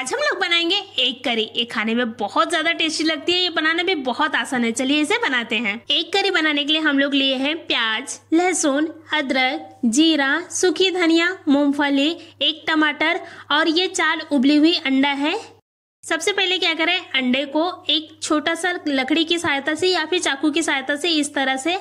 आज हम लोग बनाएंगे एग करी। ये खाने में बहुत ज्यादा टेस्टी लगती है, ये बनाने में बहुत आसान है। चलिए इसे बनाते हैं। एग करी बनाने के लिए हम लोग लिए हैं प्याज, लहसुन, अदरक, जीरा, सूखी धनिया, मूंगफली, एक टमाटर और ये 4 उबली हुई अंडा है। सबसे पहले क्या करें, अंडे को एक छोटा सा लकड़ी की सहायता से या फिर चाकू की सहायता से इस तरह से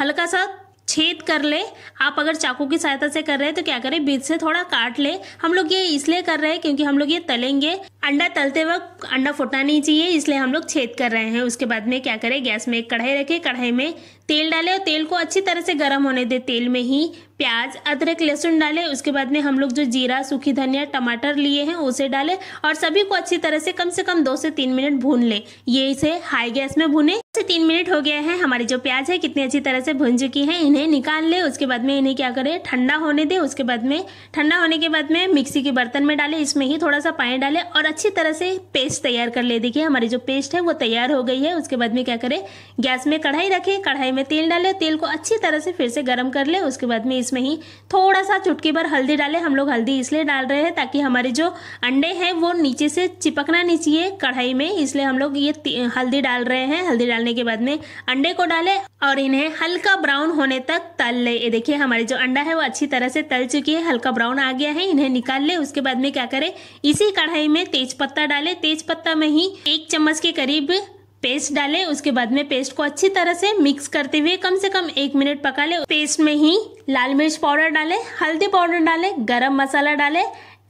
हल्का सा छेद कर ले। आप अगर चाकू की सहायता से कर रहे हैं तो क्या करें, बीच से थोड़ा काट ले। हम लोग ये इसलिए कर रहे हैं क्योंकि हम लोग ये तलेंगे। अंडा तलते वक्त अंडा फटना नहीं चाहिए, इसलिए हम लोग छेद कर रहे हैं। उसके बाद में क्या करें, गैस में एक कढ़ाई रखें, कढ़ाई में तेल डालें और तेल को अच्छी तरह से गर्म होने दें। तेल में ही प्याज, अदरक, लहसुन डालें। उसके बाद में हम लोग जो जीरा, सूखी धनिया, टमाटर लिए हैं उसे डालें और सभी को अच्छी तरह से कम 2 से 3 मिनट भून लें। ये इसे हाई गैस में भूने। 3 मिनट हो गए हैं, हमारी जो प्याज है कितनी अच्छी तरह से भुन चुकी है। इन्हें निकाल ले। उसके बाद में इन्हें क्या करें, ठंडा होने दें। उसके बाद में ठंडा होने के बाद में मिक्सी के बर्तन में डालें, इसमें ही थोड़ा सा पानी डालें और अच्छी तरह से पेस्ट तैयार कर ले। देखिए हमारी जो पेस्ट है वो तैयार हो गई है। उसके बाद में क्या करें, गैस में कढ़ाई रखें, कढ़ाई में तेल डालें, तेल को अच्छी तरह से फिर से गर्म कर ले। उसके बाद में इसमें ही थोड़ा सा चुटकी भर हल्दी डालें। हम लोग हल्दी इसलिए डाल रहे हैं ताकि हमारे जो अंडे हैं वो नीचे से चिपकना नहीं चाहिए कढ़ाई में, इसलिए हम लोग ये हल्दी डाल रहे हैं। हल्दी डालने के बाद में अंडे को डालें और इन्हें हल्का ब्राउन होने तक तल ले। ये देखिए हमारे जो अंडा है वो अच्छी तरह से तल चुकी है, हल्का ब्राउन आ गया है, इन्हें निकाल ले। उसके बाद में क्या करें, इसी कढ़ाई में तेज पत्ता डालें। तेज पत्ता में ही 1 चम्मच के करीब पेस्ट डालें। उसके बाद में पेस्ट को अच्छी तरह से मिक्स करते हुए कम से कम 1 मिनट पका ले। पेस्ट में ही लाल मिर्च पाउडर डालें, हल्दी पाउडर डालें, गरम मसाला डालें,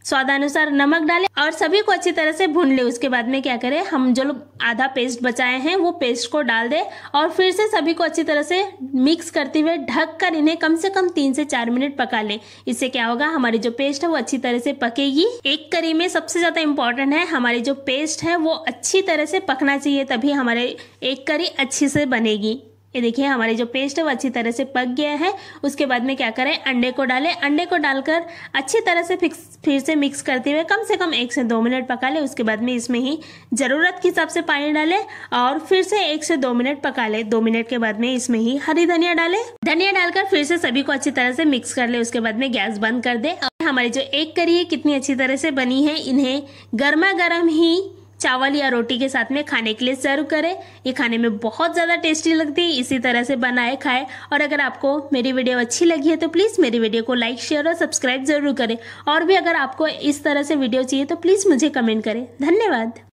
स्वादानुसार नमक डालें और सभी को अच्छी तरह से भून ले। उसके बाद में क्या करें, हम जो आधा पेस्ट बचाए हैं वो पेस्ट को डाल दें और फिर से सभी को अच्छी तरह से मिक्स करते हुए ढककर इन्हें कम से कम 3 से 4 मिनट पका लें। इससे क्या होगा, हमारी जो पेस्ट है वो अच्छी तरह से पकेगी। एग करी में सबसे ज्यादा इम्पोर्टेंट है हमारी जो पेस्ट है वो अच्छी तरह से पकना चाहिए, तभी हमारे एग करी अच्छी से बनेगी। ये देखिए हमारे जो पेस्ट है वो अच्छी तरह से पक गया है। उसके बाद में क्या करें, अंडे को डालें। अंडे को डालकर अच्छी तरह से फिर से मिक्स करते हुए कम से कम 1 से 2 मिनट पका लें। उसके बाद में इसमें ही ज़रूरत के हिसाब से पानी डालें और फिर से 1 से 2 मिनट पका लें। 2 मिनट के बाद में इसमें ही हरी धनिया डालें। धनिया डालकर फिर से सभी को अच्छी तरह से मिक्स कर लें। उसके बाद में गैस बंद कर दें। हमारी जो एग करी है कितनी अच्छी तरह से बनी है। इन्हें गर्मा गर्म ही चावल या रोटी के साथ में खाने के लिए सर्व करें। ये खाने में बहुत ज़्यादा टेस्टी लगती है। इसी तरह से बनाए खाएं। और अगर आपको मेरी वीडियो अच्छी लगी है तो प्लीज़ मेरी वीडियो को लाइक, शेयर और सब्सक्राइब ज़रूर करें। और भी अगर आपको इस तरह से वीडियो चाहिए तो प्लीज़ मुझे कमेंट करें। धन्यवाद।